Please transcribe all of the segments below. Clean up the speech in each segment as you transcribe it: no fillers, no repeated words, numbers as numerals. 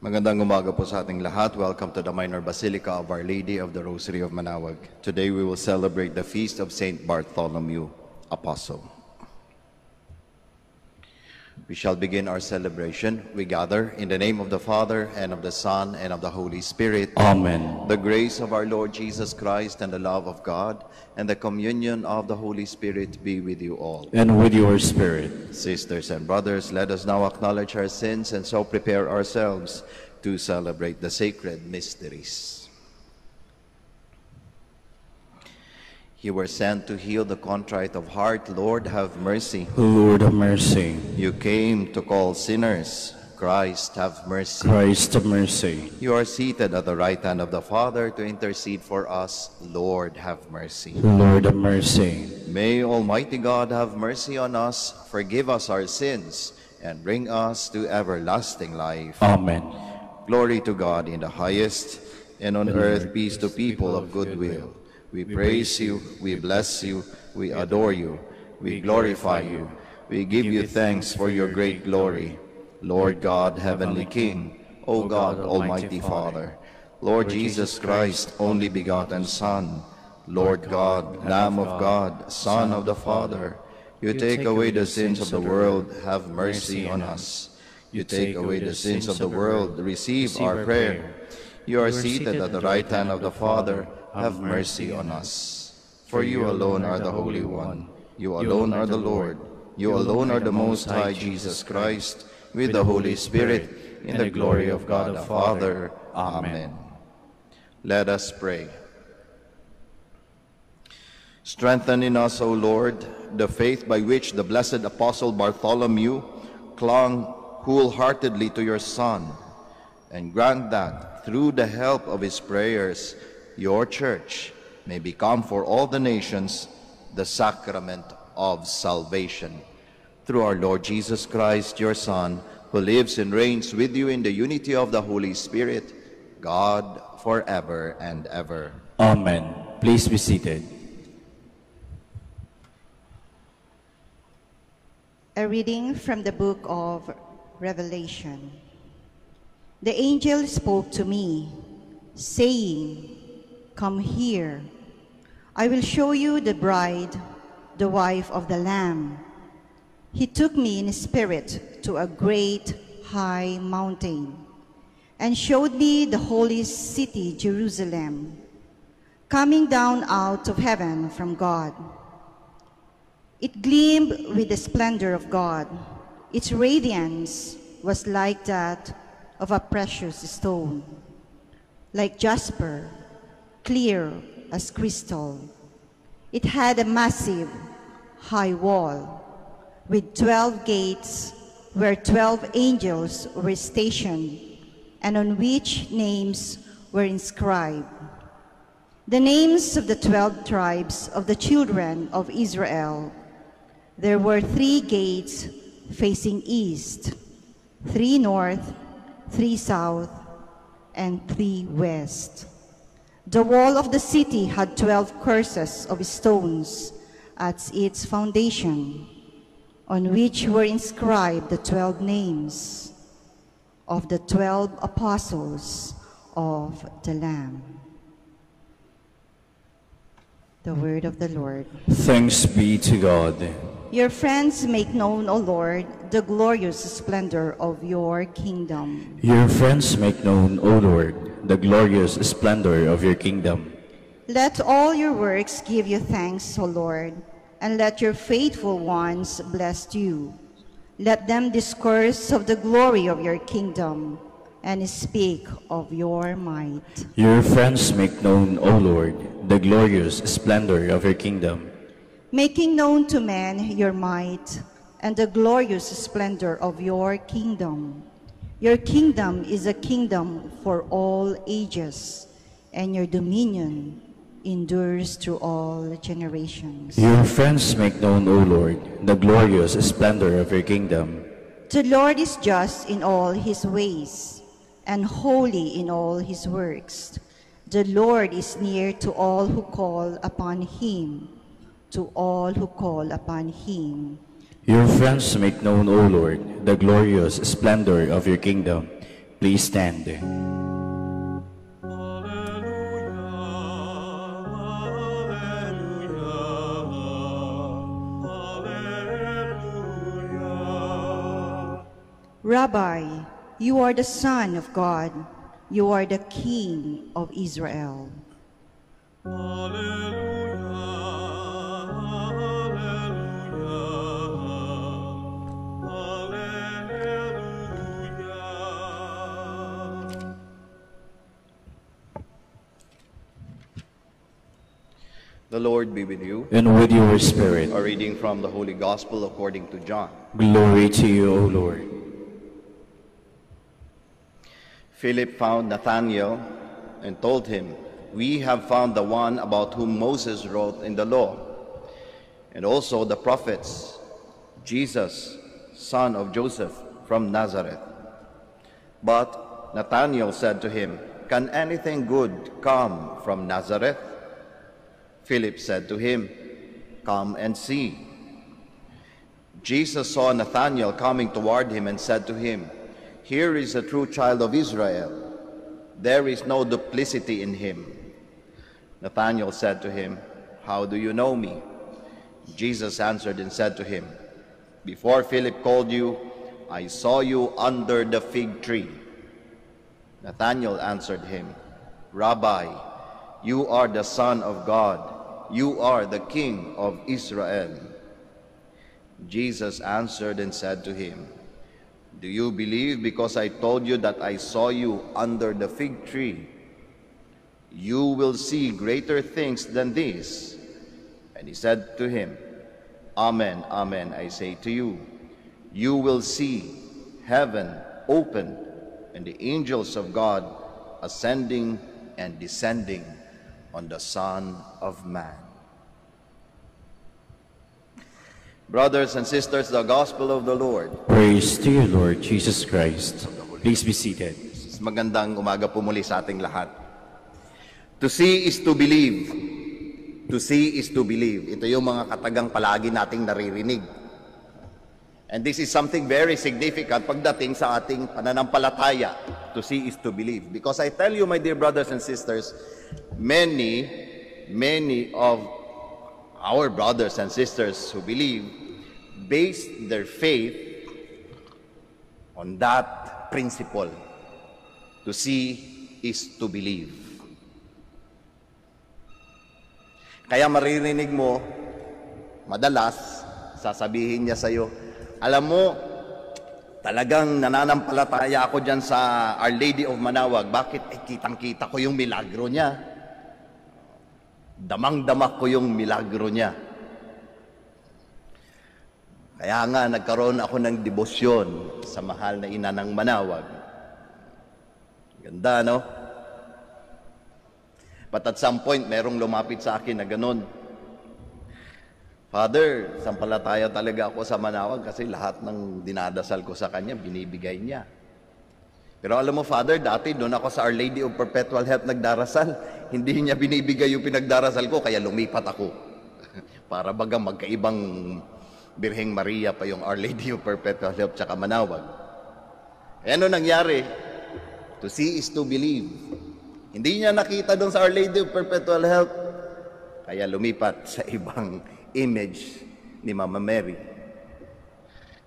Magandang umaga po sa ating lahat. Welcome to the Minor Basilica of Our Lady of the Rosary of Manaoag. Today we will celebrate the feast of Saint Bartholomew Apostle. We shall begin our celebration. We gather in the name of the Father, and of the Son, and of the Holy Spirit. Amen. The grace of our Lord Jesus Christ, and the love of God, and the communion of the Holy Spirit be with you all. And with your spirit. Sisters and brothers, let us now acknowledge our sins and so prepare ourselves to celebrate the sacred mysteries. You were sent to heal the contrite of heart. Lord, have mercy. Lord, have mercy. You came to call sinners. Christ, have mercy. Christ, have mercy. You are seated at the right hand of the Father to intercede for us. Lord, have mercy. Lord, have mercy. May Almighty God have mercy on us, forgive us our sins, and bring us to everlasting life. Amen. Glory to God in the highest, and on earth peace to people of good will. We praise you, we bless you, we adore you, we glorify you, we give you thanks for your great glory. Lord God, Heavenly King, O God, Almighty Father, Lord Jesus Christ, only begotten Son, Lord God, Lamb of God, Son of the Father, you take away the sins of the world, have mercy on us. You take away the sins of the world, receive our prayer. You are seated at the right hand of the Father, have mercy on us. For you alone are the Holy One, you alone are the Lord, you alone are the Most High Jesus Christ, with the Holy Spirit, in the glory of God the Father. Amen. Let us pray. Strengthen in us, O Lord, the faith by which the blessed Apostle Bartholomew clung wholeheartedly to your Son, and grant that, through the help of his prayers, your church may become for all the nations the sacrament of salvation. Through our Lord Jesus Christ, your Son, who lives and reigns with you in the unity of the Holy Spirit, God, forever and ever. Amen. Please be seated. A reading from the book of Revelation. The angel spoke to me, saying, "Come here. I will show you the bride, the wife of the Lamb." He took me in spirit to a great high mountain and showed me the holy city, Jerusalem, coming down out of heaven from God. It gleamed with the splendor of God. Its radiance was like that of a precious stone, like jasper, clear as crystal. It had a massive high wall with 12 gates where 12 angels were stationed and on which names were inscribed. The names of the 12 tribes of the children of Israel. There were 3 gates facing east, 3 north, 3 south, and 3 west. The wall of the city had 12 courses of stones at its foundation, on which were inscribed the 12 names of the 12 apostles of the Lamb. The word of the Lord. Thanks be to God. Your friends make known, O Lord, the glorious splendor of your kingdom. Your friends make known, O Lord, the glorious splendor of your kingdom. Let all your works give you thanks, O Lord, and let your faithful ones bless you. Let them discourse of the glory of your kingdom and speak of your might. Your friends make known, O Lord, the glorious splendor of your kingdom. Making known to men your might and the glorious splendor of your kingdom. Your kingdom is a kingdom for all ages, and your dominion endures through all generations. Your friends make known, O Lord, the glorious splendor of your kingdom. The Lord is just in all his ways, and holy in all his works. The Lord is near to all who call upon him, to all who call upon him. Your friends make known, O Lord, the glorious splendor of your kingdom. Please stand. Rabbi, you are the Son of God. You are the King of Israel. The Lord be with you. And with your spirit. A reading from the Holy Gospel according to John. Glory to you, O Lord. Philip found Nathanael and told him, "We have found the one about whom Moses wrote in the law, and also the prophets, Jesus, son of Joseph from Nazareth." But Nathanael said to him, "Can anything good come from Nazareth?" Philip said to him, "Come and see." Jesus saw Nathanael coming toward him and said to him, "Here is a true child of Israel. There is no duplicity in him." Nathanael said to him, "How do you know me?" Jesus answered and said to him, "Before Philip called you, I saw you under the fig tree." Nathanael answered him, "Rabbi, you are the Son of God. You are the King of Israel." Jesus answered and said to him, "Do you believe because I told you that I saw you under the fig tree? You will see greater things than these." And he said to him, "Amen, amen, I say to you, you will see heaven open and the angels of God ascending and descending on the Son of Man." Brothers and sisters, the Gospel of the Lord. Praise to you, Lord Jesus Christ. Please be seated. Magandang umaga po muli sa ating lahat. To see is to believe. To see is to believe. Ito yung mga katagang palagi nating naririnig. And this is something very significant pagdating sa ating pananampalataya. To see is to believe. Because I tell you, my dear brothers and sisters, many of our brothers and sisters who believe base their faith on that principle. To see is to believe. Kaya maririnig mo, madalas, sasabihin niya sa'yo, "Alam mo, talagang nananampalataya ako dyan sa Our Lady of Manaoag. Bakit? Eh, kitang-kita ko yung milagro niya. Damang-dama ko yung milagro niya. Kaya nga, nagkaroon ako ng debosyon sa mahal na ina ng Manaoag." Ganda, no? But at some point, merong lumapit sa akin na ganun, "Father, sampalataya talaga ako sa Manaoag kasi lahat ng dinadasal ko sa kanya, binibigay niya. Pero alam mo, Father, dati doon ako sa Our Lady of Perpetual Help nagdarasal. Hindi niya binibigay yung pinagdarasal ko, kaya lumipat ako." Para bagang magkaibang Birheng Maria pa yung Our Lady of Perpetual Help tsaka Manaoag. E ano nangyari? To see is to believe. Hindi niya nakita doon sa Our Lady of Perpetual Help, kaya lumipat sa ibang image ni Mama Mary.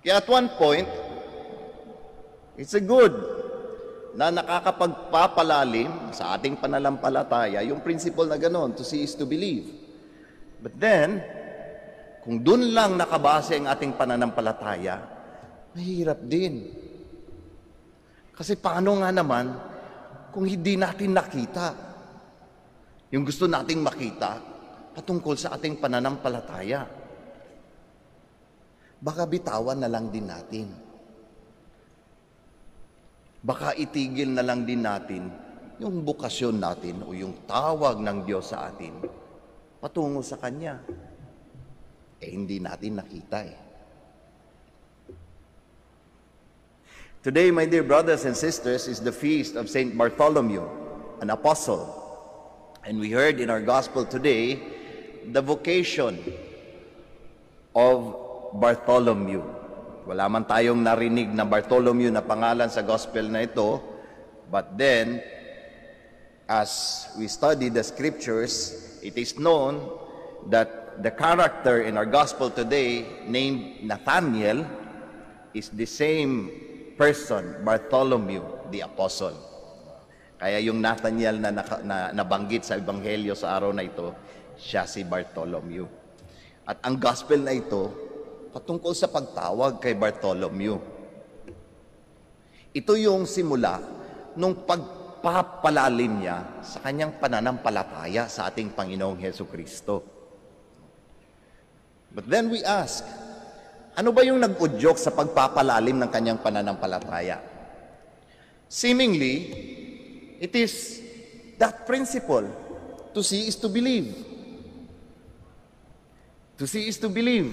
Kaya at one point, it's a good na nakakapagpapalalim sa ating pananampalataya yung principle na gano'n, to see is to believe. But then, kung dun lang nakabase ang ating pananampalataya, mahirap din. Kasi paano nga naman kung hindi natin nakita yung gusto nating makita patungkol sa ating pananampalataya? Baka bitawan na lang din natin. Baka itigil na lang din natin yung bukasyon natin o yung tawag ng Diyos sa atin patungo sa Kanya. Eh, hindi natin nakita eh. Today, my dear brothers and sisters, is the feast of Saint Bartholomew, an apostle. And we heard in our gospel today the vocation of Bartholomew. Wala man tayong narinig na Bartholomew na pangalan sa gospel na ito, But then, as we study the scriptures, it is known that the character in our gospel today named Nathanael is the same person, Bartholomew the Apostle. Kaya yung Nathanael na nabanggit sa Ebanghelyo sa araw na ito, siya si Bartholomew. At ang gospel na ito, patungkol sa pagtawag kay Bartholomew. Ito yung simula nung pagpapalalim niya sa kanyang pananampalataya sa ating Panginoong Hesus Kristo. But then we ask, ano ba yung nag-udyok sa pagpapalalim ng kanyang pananampalataya? Seemingly, it is that principle, to see is to believe. To see is to believe.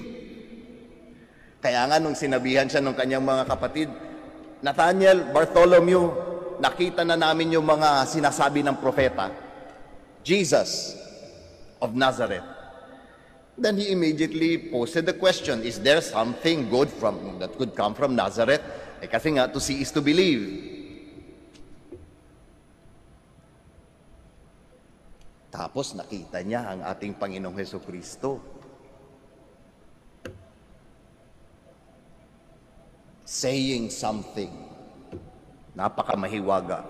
Kaya nga nung sinabihan siya ng kanyang mga kapatid, Nathanael, Bartholomew, nakita na namin yung mga sinasabi ng propeta, Jesus of Nazareth. Then he immediately posted the question, is there something good that could come from Nazareth? Eh, kasi nga, to see is to believe. Tapos nakita niya ang ating Panginoong Hesukristo. Saying something. Napakamahiwaga.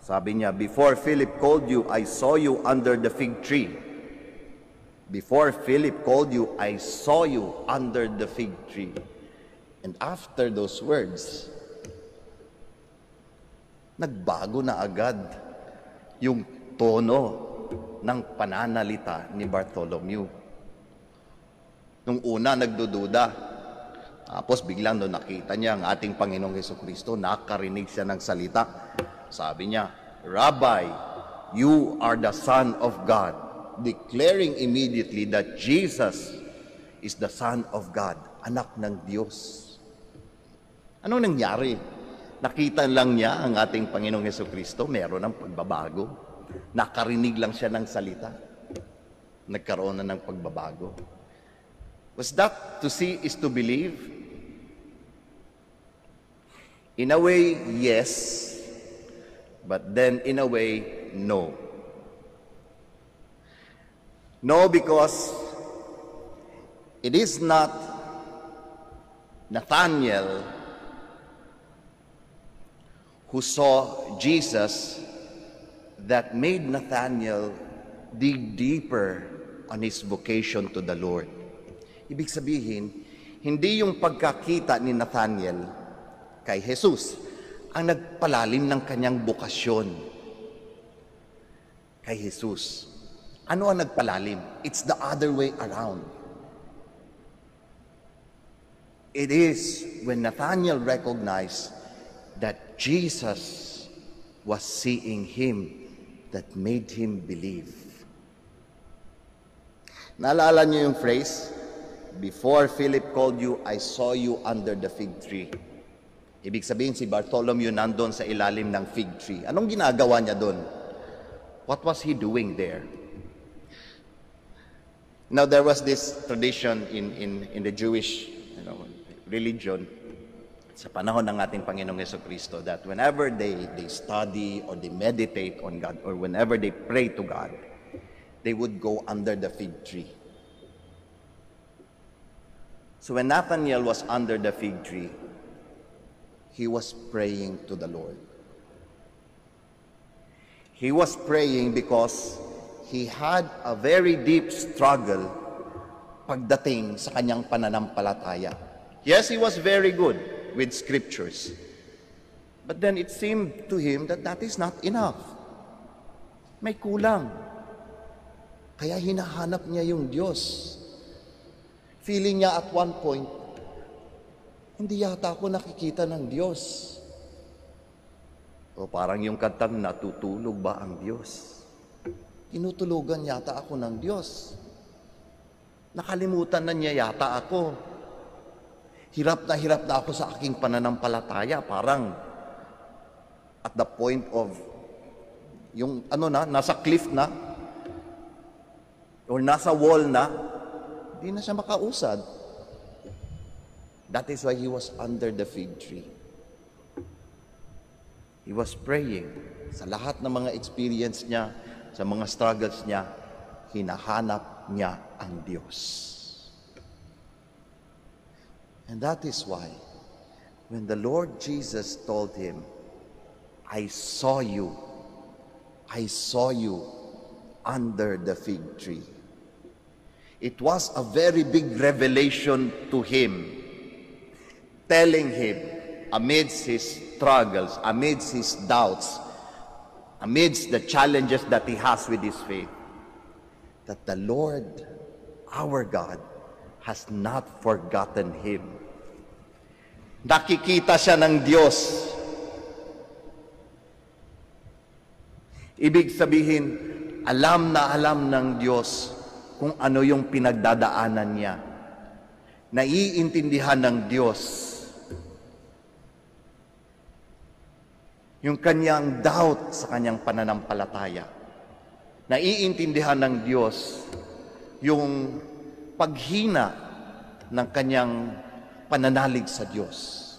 Sabi niya, before Philip called you, I saw you under the fig tree. Before Philip called you, I saw you under the fig tree. And after those words, nagbago na agad yung tono ng pananalita ni Bartholomew. Nung una, nagdududa. Tapos biglang doon nakita niya ang ating Panginoong Hesukristo, nakarinig siya ng salita. Sabi niya, Rabbi, you are the Son of God. Declaring immediately that Jesus is the Son of God, anak ng Diyos. Anong nangyari? Nakita lang niya ang ating Panginoong Hesukristo, meron ng pagbabago. Nakarinig lang siya ng salita. Nagkaroon na ng pagbabago. Was that to see is to believe? In a way, yes. But then, in a way, no. No, because it is not Nathanael who saw Jesus that made Nathanael dig deeper on his vocation to the Lord. Ibig sabihin, hindi yung pagkakita ni Nathanael kay Jesus ang nagpalalim ng kanyang bokasyon kay Jesus. Ano ang nagpalalim? It's the other way around. It is when Nathanael recognized that Jesus was seeing him that made him believe. Naalala niyo yung phrase, before Philip called you, I saw you under the fig tree. Ibig sabihin si Bartholomew nandun sa ilalim ng fig tree. Anong ginagawa niya doon? What was he doing there? Now, there was this tradition in the Jewish religion sa panahon ng ating Panginoong Hesukristo that whenever they study or they meditate on God or whenever they pray to God, they would go under the fig tree. So when Nathanael was under the fig tree, he was praying to the Lord. He was praying because he had a very deep struggle pagdating sa kanyang pananampalataya. Yes, he was very good with scriptures. But then it seemed to him that that is not enough. May kulang. Kaya hinahanap niya yung Diyos. Feeling niya at one point, hindi yata ako nakikita ng Diyos. O parang yung kantang natutulog ba ang Diyos? Tinutulugan yata ako ng Diyos. Nakalimutan na niya yata ako. Hirap na ako sa aking pananampalataya. Parang at the point of yung nasa cliff na or nasa wall na, hindi na siya makausad. That is why he was under the fig tree. He was praying. Sa lahat ng mga experience niya, sa mga struggles niya, hinahanap niya ang Diyos. And that is why, when the Lord Jesus told him, I saw you under the fig tree. It was a very big revelation to him, telling him amidst his struggles, amidst his doubts, amidst the challenges that he has with his faith, that the Lord, our God, has not forgotten him. Nakikita siya ng Diyos. Ibig sabihin, alam na alam ng Diyos kung ano yung pinagdadaanan niya. Naiintindihan ng Diyos yung kanyang doubt sa kanyang pananampalataya. Naiintindihan ng Diyos yung paghina ng kanyang pananalig sa Diyos.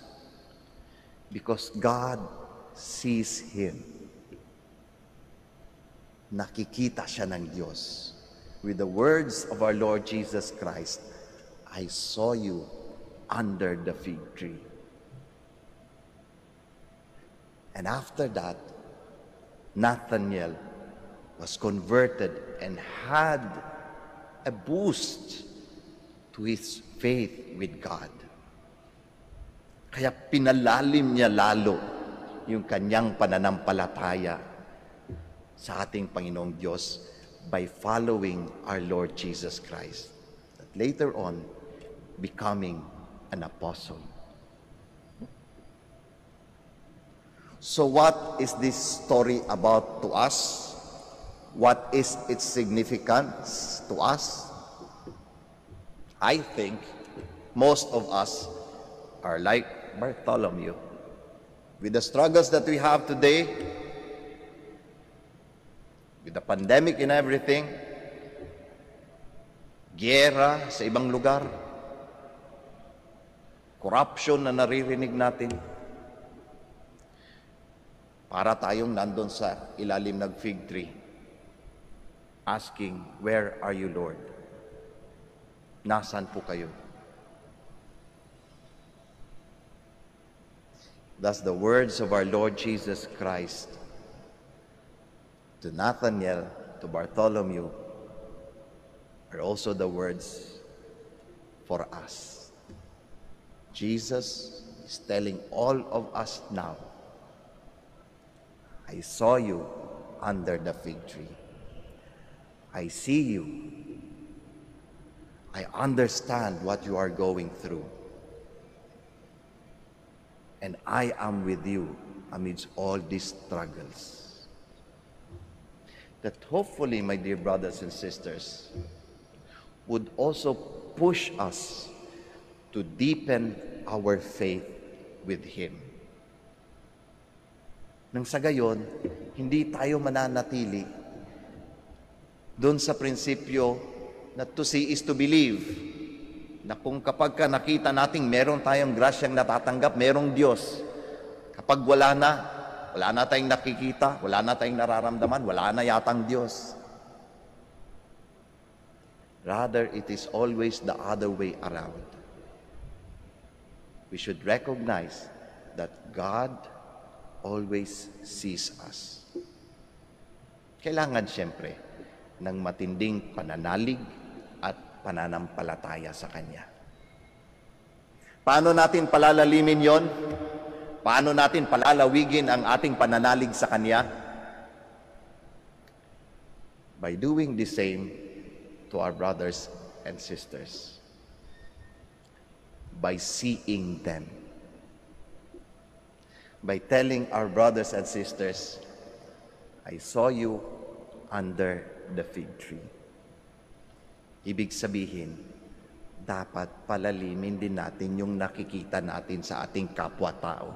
Because God sees him. Nakikita siya ng Diyos. With the words of our Lord Jesus Christ, I saw you under the fig tree. And after that, Nathanael was converted and had a boost to his faith with God. Kaya pinalalim niya lalo yung kanyang pananampalataya sa ating Panginoong Diyos by following our Lord Jesus Christ, that later on becoming an apostle. So what is this story about to us? What is its significance to us? I think most of us are like Bartholomew. With the struggles that we have today, with the pandemic and everything, giyera sa ibang lugar, corruption na naririnig natin, para tayong nandun sa ilalim ng fig tree, asking, where are you, Lord? Nasaan po kayo? Thus the words of our Lord Jesus Christ to Nathanael, to Bartholomew, are also the words for us. Jesus is telling all of us now, I saw you under the fig tree. I see you. I understand what you are going through. And I am with you amidst all these struggles. That hopefully, my dear brothers and sisters, would also push us to deepen our faith with Him. Nang sa gayon, hindi tayo mananatili doon sa prinsipyo na to see is to believe, na kung kapag ka nakita natin meron tayong grasyang natatanggap, merong Diyos. Kapag wala na tayong nakikita, wala na tayong nararamdaman, wala na yatang Diyos. Rather, it is always the other way around. We should recognize that God always sees us. Kailangan siyempre ng matinding pananalig at pananampalataya sa Kanya. Paano natin palalalimin yon? Paano natin palalawigin ang ating pananalig sa Kanya? By doing the same to our brothers and sisters. By seeing them. By telling our brothers and sisters, I saw you under the fig tree. Ibig sabihin, dapat palalimin din natin yung nakikita natin sa ating kapwa-tao.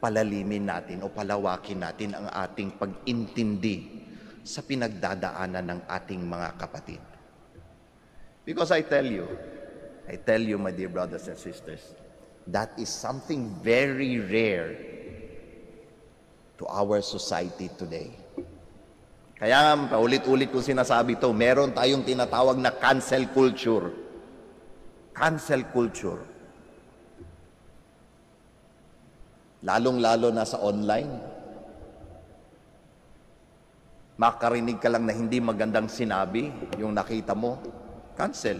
Palalimin natin o palawakin natin ang ating pag-intindi sa pinagdadaanan ng ating mga kapatid. Because I tell you, my dear brothers and sisters, that is something very rare to our society today. Kaya nga, paulit-ulit ko sinasabi ito, meron tayong tinatawag na cancel culture. Cancel culture. Lalong-lalo na sa online. Makarinig ka lang na hindi magandang sinabi, yung nakita mo, cancel.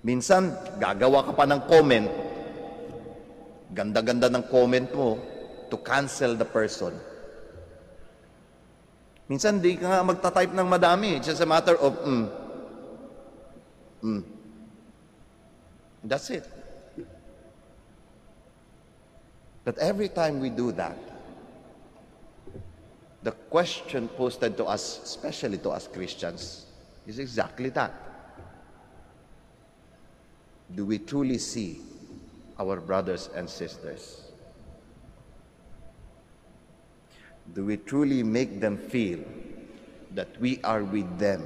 Minsan, gagawa ka pa ng comment. Ganda-ganda ng comment mo to cancel the person. Minsan, di ka nga magta-type ng madami. It's just a matter of, That's it. But every time we do that, the question posted to us, especially to us Christians, is exactly that. Do we truly see our brothers and sisters? Do we truly make them feel that we are with them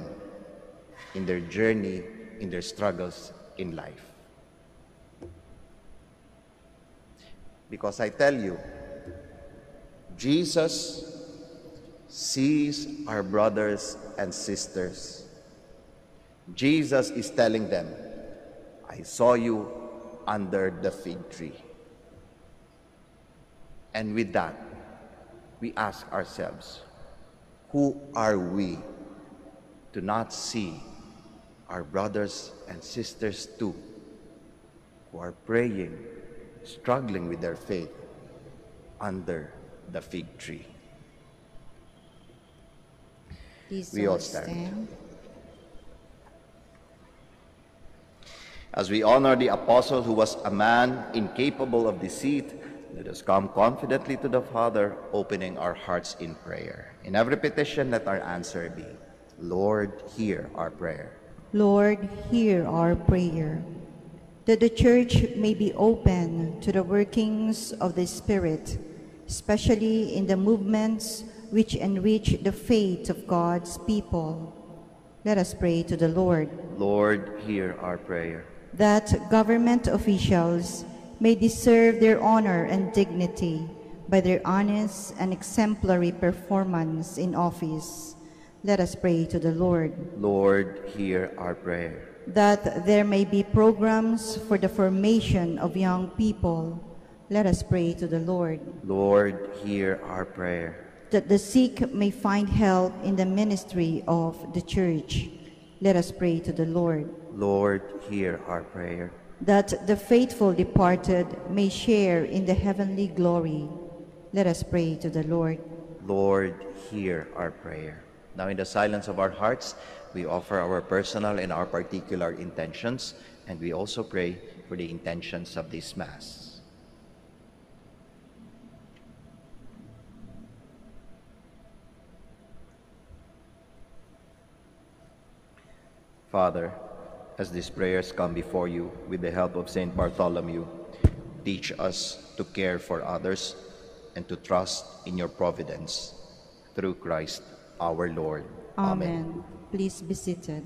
in their journey, in their struggles in life? Because I tell you, Jesus sees our brothers and sisters. Jesus is telling them, I saw you under the fig tree. And with that, we ask ourselves, who are we to not see our brothers and sisters too, who are praying, struggling with their faith under the fig tree? We all stand. As we honor the Apostle who was a man incapable of deceit, let us come confidently to the Father, opening our hearts in prayer. In every petition, let our answer be, Lord, hear our prayer. Lord, hear our prayer. That the Church may be open to the workings of the Spirit, especially in the movements which enrich the faith of God's people. Let us pray to the Lord. Lord, hear our prayer. That government officials may deserve their honor and dignity by their honest and exemplary performance in office. Let us pray to the Lord. Lord, hear our prayer. That there may be programs for the formation of young people. Let us pray to the Lord. Lord, hear our prayer. That the sick may find help in the ministry of the Church. Let us pray to the Lord. Lord, hear our prayer. That the faithful departed may share in the heavenly glory. Let us pray to the Lord. Lord, hear our prayer. Now in the silence of our hearts, we offer our personal and our particular intentions, and we also pray for the intentions of this Mass. Father, as these prayers come before you, with the help of Saint Bartholomew, teach us to care for others and to trust in your providence. Through Christ our Lord. Amen. Please be seated.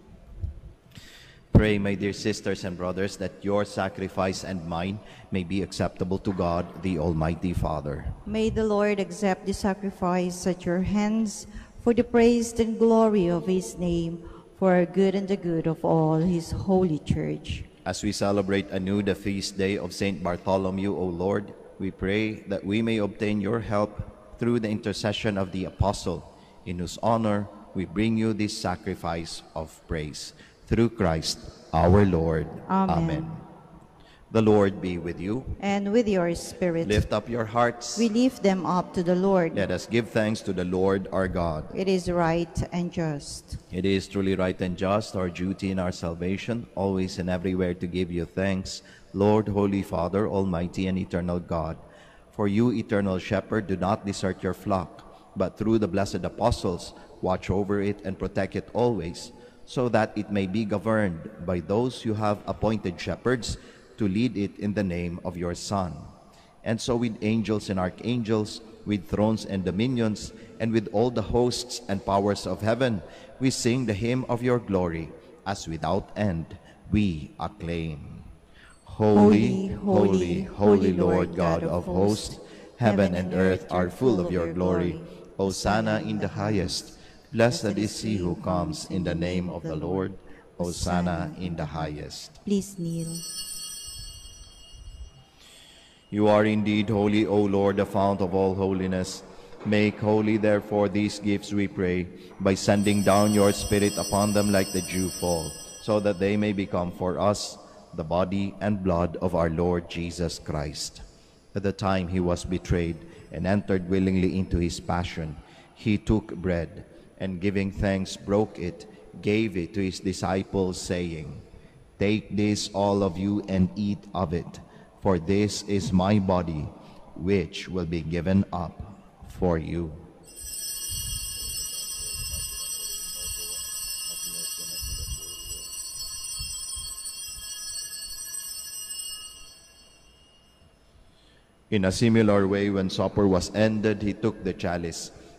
pray, my dear sisters and brothers, that your sacrifice and mine may be acceptable to God, the Almighty Father. May the Lord accept the sacrifice at your hands for the praise and glory of his name, for our good and the good of all his holy church. As we celebrate anew the feast day of Saint Bartholomew, O Lord, we pray that we may obtain your help through the intercession of the Apostle, in whose honor we bring you this sacrifice of praise. Through Christ our Lord. Amen. Amen. The Lord be with you. And with your spirit. Lift up your hearts. We lift them up to the Lord. Let us give thanks to the Lord our God. It is right and just. It is truly right and just, our duty and our salvation, always and everywhere to give you thanks, Lord, Holy Father, Almighty and Eternal God. For you, Eternal Shepherd, do not desert your flock, but through the blessed apostles, watch over it and protect it always, so that it may be governed by those you have appointed shepherds, to lead it in the name of your Son. And so with angels and archangels, with thrones and dominions, and with all the hosts and powers of heaven, we sing the hymn of your glory, as without end we acclaim. Holy, holy, holy, holy Lord God of hosts, heaven and earth are full of your glory. Hosanna in the highest. Blessed is he who comes in the name of the Lord. Hosanna in the highest. Please kneel. You are indeed holy, O Lord, the fount of all holiness. Make holy, therefore, these gifts, we pray, by sending down your Spirit upon them like the dewfall, so that they may become for us the body and blood of our Lord Jesus Christ. At the time he was betrayed and entered willingly into his passion, he took bread, and giving thanks, broke it, gave it to his disciples, saying, "Take this, all of you, and eat of it. For this is my body, which will be given up for you." In a similar way, when supper was ended, he took the chalice,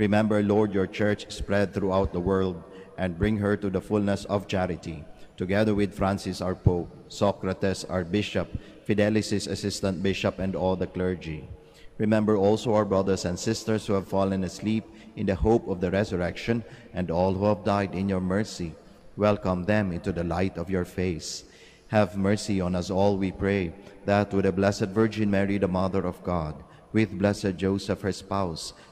Remember, Lord, your church spread throughout the world, and bring her to the fullness of charity, together with Francis our Pope, Socrates our Bishop, Fidelis his Assistant Bishop, and all the clergy. Remember also our brothers and sisters who have fallen asleep in the hope of the resurrection, and all who have died in your mercy. Welcome them into the light of your face. Have mercy on us all, we pray, that through the Blessed Virgin Mary, the Mother of God, with blessed Joseph her spouse,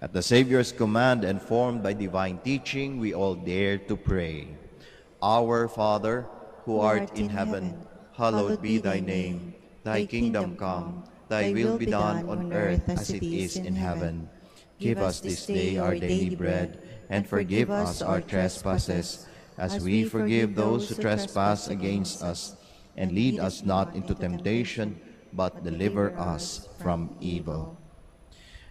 At the Savior's command and formed by divine teaching, we all dare to pray. Our Father, who art in heaven, hallowed be thy name. Thy kingdom come, thy will be done on earth as it is in heaven. Give us this day our daily bread, and forgive us our trespasses, as we forgive those who trespass against us. And lead us not into temptation, but deliver us from evil.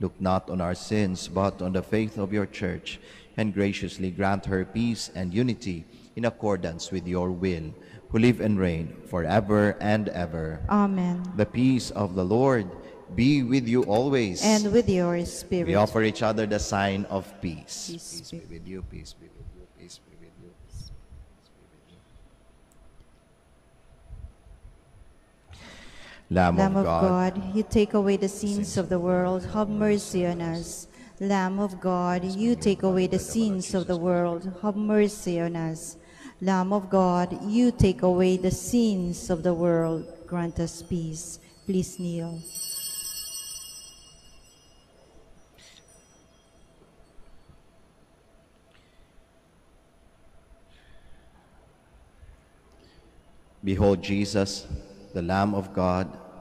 look not on our sins, but on the faith of your church, and graciously grant her peace and unity in accordance with your will, who live and reign forever and ever. Amen. The peace of the Lord be with you always. And with your spirit. We offer each other the sign of peace. Peace be with you, peace be with you, peace be with you. Peace be with you. Lamb of God, you take away the sins of the world, have mercy on us. Lamb of God, you take away the sins of the world, have mercy on us. Lamb of God, you take away the sins of the world, grant us peace. Please kneel. Behold Jesus, the Lamb of God,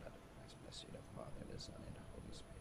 blood of Christ, blessed of Father, the Son, and the Holy Spirit.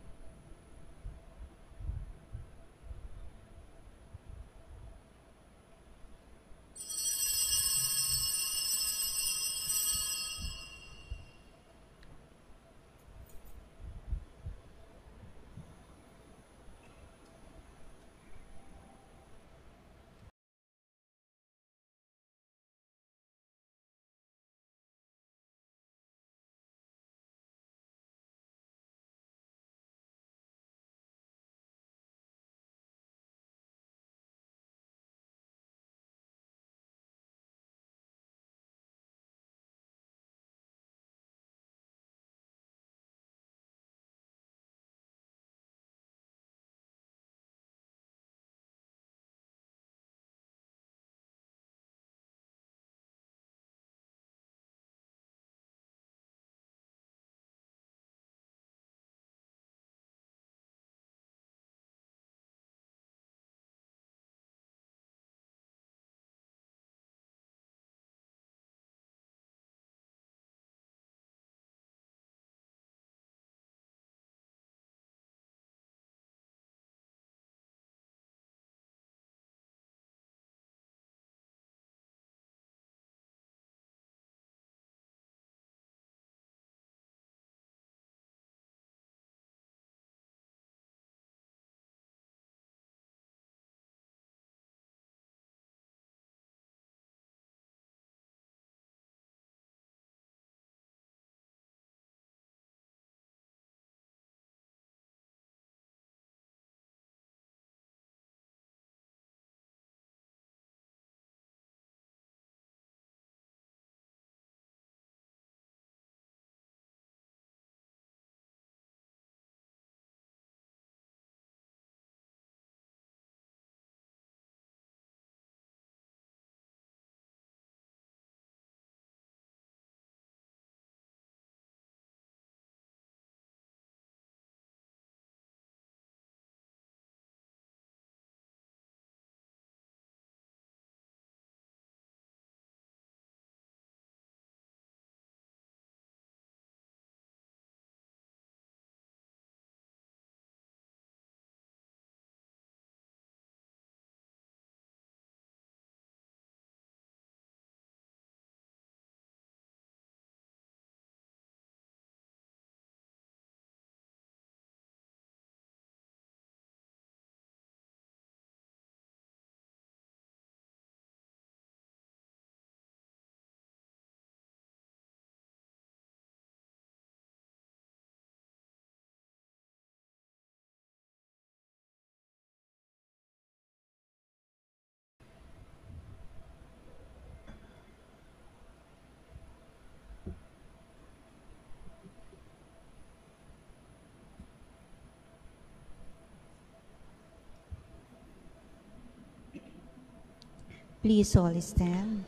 Please all stand.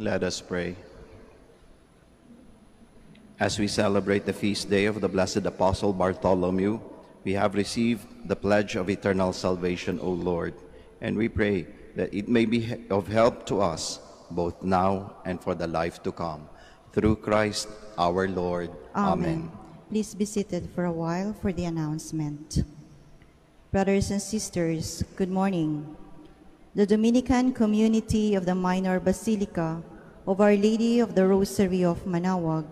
Let us pray. As we celebrate the feast day of the Blessed Apostle Bartholomew, we have received the pledge of eternal salvation, O Lord, and we pray that it may be of help to us, both now and for the life to come. Through Christ our Lord. Amen. Please be seated for a while for the announcement. Brothers and sisters, good morning. The Dominican community of the Minor Basilica of Our Lady of the Rosary of Manaoag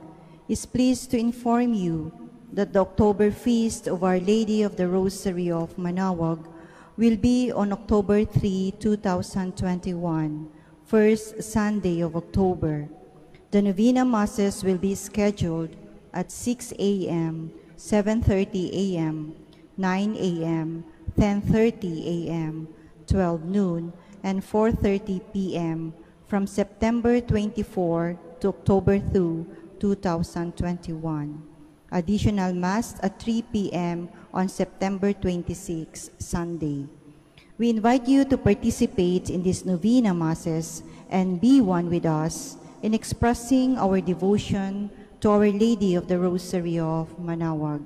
is pleased to inform you that the October Feast of Our Lady of the Rosary of Manaoag will be on October 3, 2021, first Sunday of October. The Novena Masses will be scheduled at 6 a.m., 7:30 a.m., 9 a.m., 10:30 a.m., 12 noon, and 4:30 p.m. from September 24 to October 2, 2021. Additional Mass at 3 p.m. on September 26, Sunday. We invite you to participate in these Novena Masses and be one with us in expressing our devotion to Our Lady of the Rosary of Manaoag.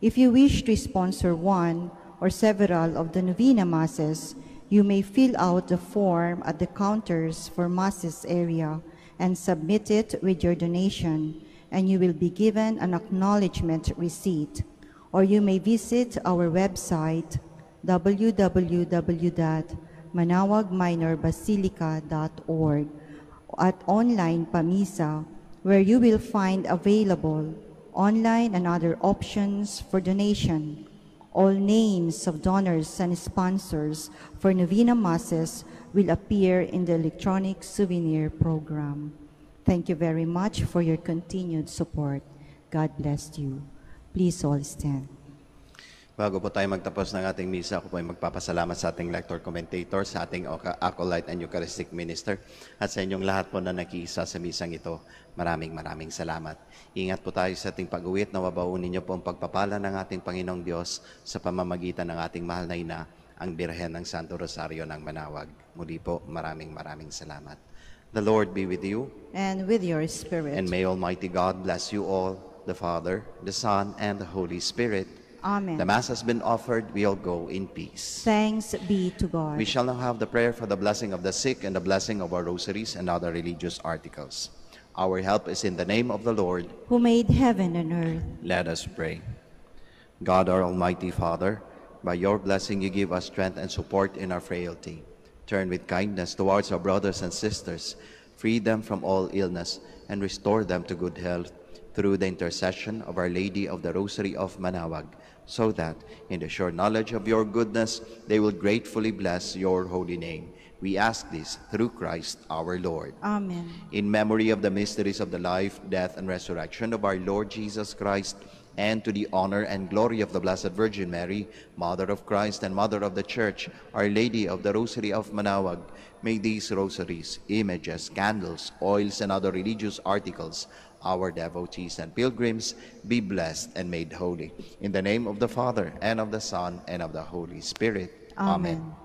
If you wish to sponsor one or several of the Novena Masses, you may fill out the form at the counters for Masses area and submit it with your donation, and you will be given an acknowledgement receipt. Or you may visit our website, www.manaoagminorbasilica.org, at online Pamisa, where you will find available online and other options for donation, all names of donors and sponsors for Novena Masses will appear in the electronic souvenir program. Thank you very much for your continued support. God bless you. Please all stand. Bago po tayo magtapos ng ating misa, ako po ay magpapasalamat sa ating lector commentator, sa ating acolyte and Eucharistic minister, at sa inyong lahat po na nakiisa sa misang ito. Maraming salamat. Ingat po tayo sa ating pag-uwi at nawabaunin niyo po ang pagpapala ng ating Panginoong Diyos sa pamamagitan ng ating mahal na ina, ang Birhen ng Santo Rosario ng Manaoag. Muli po, maraming salamat. The Lord be with you. And with your spirit. And may Almighty God bless you all, the Father, the Son, and the Holy Spirit. Amen. The Mass has been offered. We'll go in peace. Thanks be to God. We shall now have the prayer for the blessing of the sick and the blessing of our rosaries and other religious articles. Our help is in the name of the Lord, who made heaven and earth. Let us pray. God, our Almighty Father, by your blessing you give us strength and support in our frailty. Turn with kindness towards our brothers and sisters. Free them from all illness and restore them to good health through the intercession of Our Lady of the Rosary of Manaoag, so that, in the sure knowledge of your goodness, they will gratefully bless your holy name. We ask this through Christ our Lord. Amen. In memory of the mysteries of the life, death, and resurrection of our Lord Jesus Christ, and to the honor and glory of the Blessed Virgin Mary, Mother of Christ and Mother of the Church, Our Lady of the Rosary of Manaoag, may these rosaries, images, candles, oils, and other religious articles, our devotees and pilgrims, be blessed and made holy. In the name of the Father, and of the Son, and of the Holy Spirit. Amen.